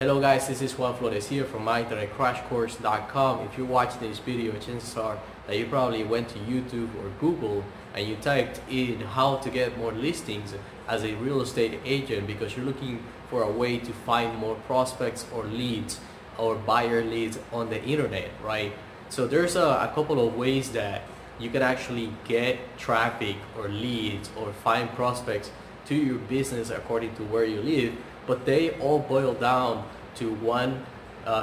Hello guys, this is Juan Flores here from MyInternetCrashCourse.com. If you watch this video, chances are that you probably went to YouTube or Google and you typed in how to get more listings as a real estate agent because you're looking for a way to find more prospects or leads or buyer leads on the internet, right? So there's a couple of ways that you can actually get traffic or leads or find prospects to your business according to where you live, but they all boil down to one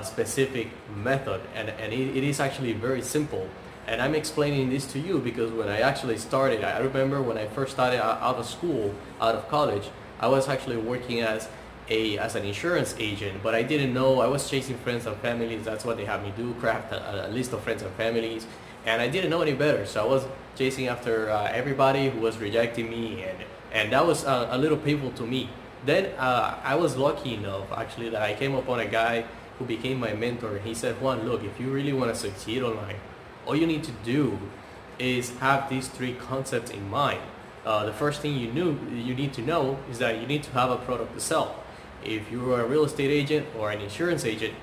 specific method, and it is actually very simple. And I'm explaining this to you because when I actually started, I remember when I first started out of school, out of college, I was actually working as an insurance agent, but I didn't know. I was chasing friends and families. That's what they have me do, craft a list of friends and families, and I didn't know any better. So I was chasing after everybody who was rejecting me, and that was a little painful to me. Then I was lucky enough actually that I came upon a guy who became my mentor. He said, Juan, look, if you really want to succeed online, all you need to do is have these three concepts in mind. The first thing you need to know is that you need to have a product to sell. If you're a real estate agent or an insurance agent,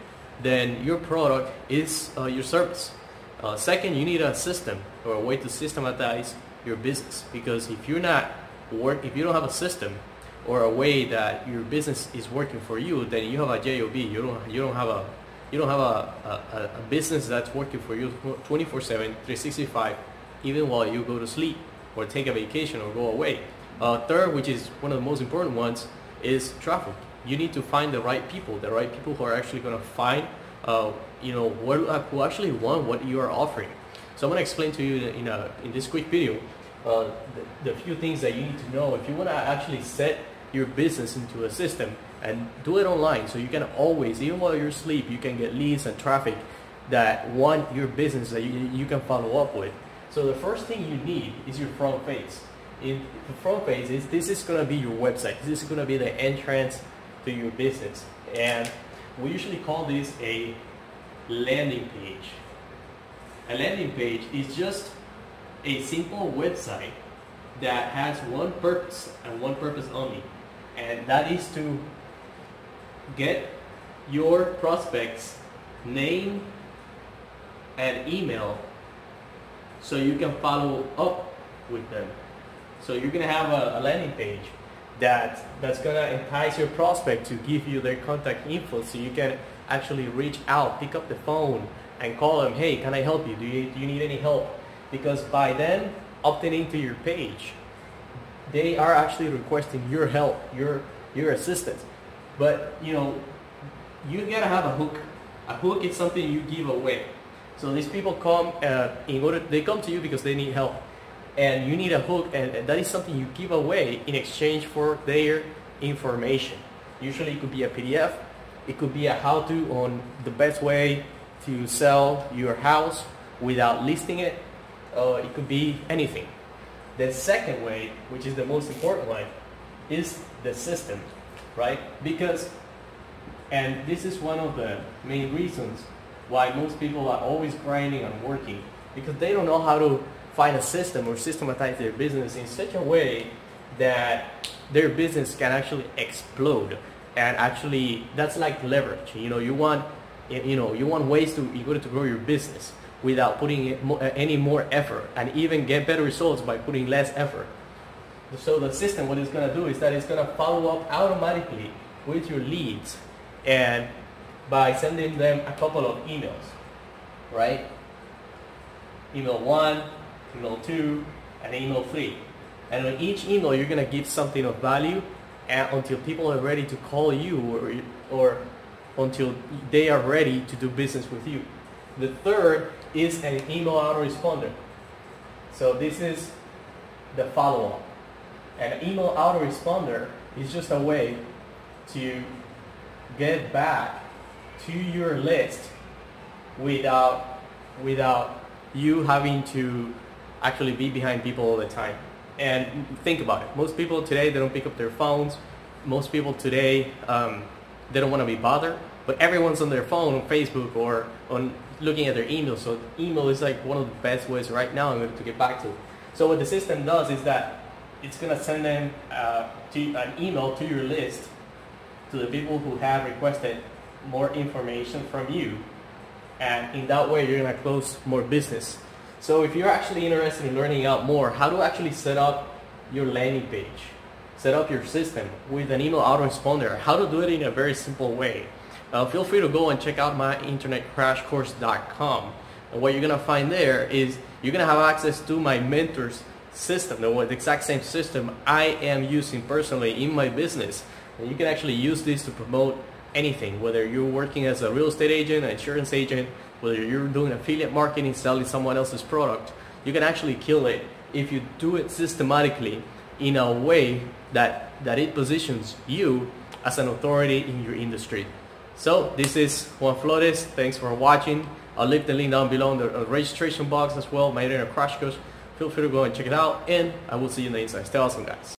then your product is your service. Second, you need a system or a way to systematize your business, because if you don't have a system or a way that your business is working for you, then you have a job. You don't have a business that's working for you 24/7, 365, even while you go to sleep or take a vacation or go away. Third, which is one of the most important ones, is traffic. You need to find the right people who are actually going to find, who actually want what you are offering. So I'm going to explain to you in this quick video the few things that you need to know if you want to actually set your business into a system and do it online, so you can always, even while you're asleep, you can get leads and traffic that want your business that you can follow up with. So the first thing you need is your front page. The front page is, this is going to be your website. This is going to be the entrance to your business, and we usually call this a landing page. A landing page is just a simple website that has one purpose and one purpose only, and that is to get your prospect's name and email so you can follow up with them. So you're gonna have a landing page that's gonna entice your prospect to give you their contact info, so you can actually reach out, pick up the phone and call them. Hey, can I help you? Do you need any help? Because by then opting into your page, they are actually requesting your help, your assistance. But you gotta have a hook. A hook is something you give away. So these people come they come to you because they need help, and you need a hook, and that is something you give away in exchange for their information. Usually it could be a PDF, it could be a how-to on the best way to sell your house without listing it. It could be anything. The second way, which is the most important one, is the system, right? Because, and this is one of the main reasons why most people are always grinding and working, because they don't know how to find a system or systematize their business in such a way that their business can actually explode. And actually, that's like leverage. You want ways to in order to grow your business without putting any more effort, and even get better results by putting less effort. So the system, what it's going to do is that it's going to follow up automatically with your leads, and by sending them a couple of emails, right? Email 1, email 2, and email 3. And on each email, you're going to give something of value, and until people are ready to call you, or until they are ready to do business with you. The third is an email autoresponder. So this is the follow-up. An email autoresponder is just a way to get back to your list without you having to actually be behind people all the time. And think about it. Most people today, they don't pick up their phones. Most people today, they don't want to be bothered. But everyone's on their phone, on Facebook, or on looking at their email. So email is like one of the best ways right now in order to get back to it. So what the system does is that it's going to send them an email to your list, to the people who have requested more information from you, and in that way you're going to close more business. So if you're actually interested in learning out more how to actually set up your landing page, set up your system with an email autoresponder, how to do it in a very simple way, feel free to go and check out MyInternetCrashCourse.com. And what you're going to find there is you're going to have access to my mentor's system, the exact same system I am using personally in my business. And you can actually use this to promote anything, whether you're working as a real estate agent, an insurance agent, whether you're doing affiliate marketing, selling someone else's product. You can actually kill it if you do it systematically in a way that it positions you as an authority in your industry. So this is Juan Flores. Thanks for watching. I'll leave the link down below in the registration box as well, My Internet Crash Course. Feel free to go and check it out, and I will see you in the inside. Stay awesome, guys.